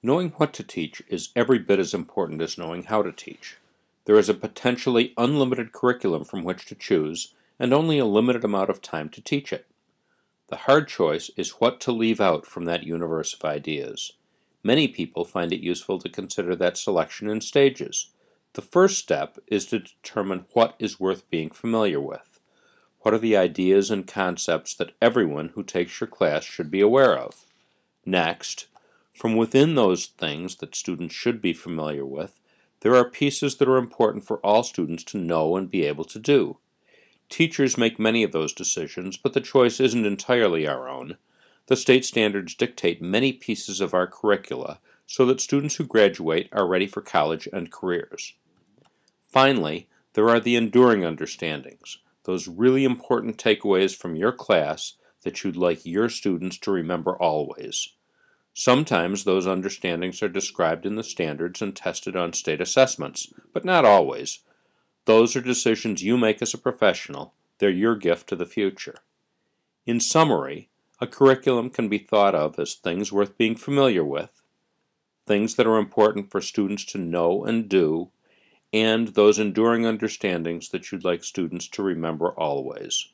Knowing what to teach is every bit as important as knowing how to teach. There is a potentially unlimited curriculum from which to choose, and only a limited amount of time to teach it. The hard choice is what to leave out from that universe of ideas. Many people find it useful to consider that selection in stages. The first step is to determine what is worth being familiar with. What are the ideas and concepts that everyone who takes your class should be aware of? Next, from within those things that students should be familiar with, there are pieces that are important for all students to know and be able to do. Teachers make many of those decisions, but the choice isn't entirely our own. The state standards dictate many pieces of our curricula so that students who graduate are ready for college and careers. Finally, there are the enduring understandings, those really important takeaways from your class that you'd like your students to remember always. Sometimes those understandings are described in the standards and tested on state assessments, but not always. Those are decisions you make as a professional. They're your gift to the future. In summary, a curriculum can be thought of as things worth being familiar with, things that are important for students to know and do, and those enduring understandings that you'd like students to remember always.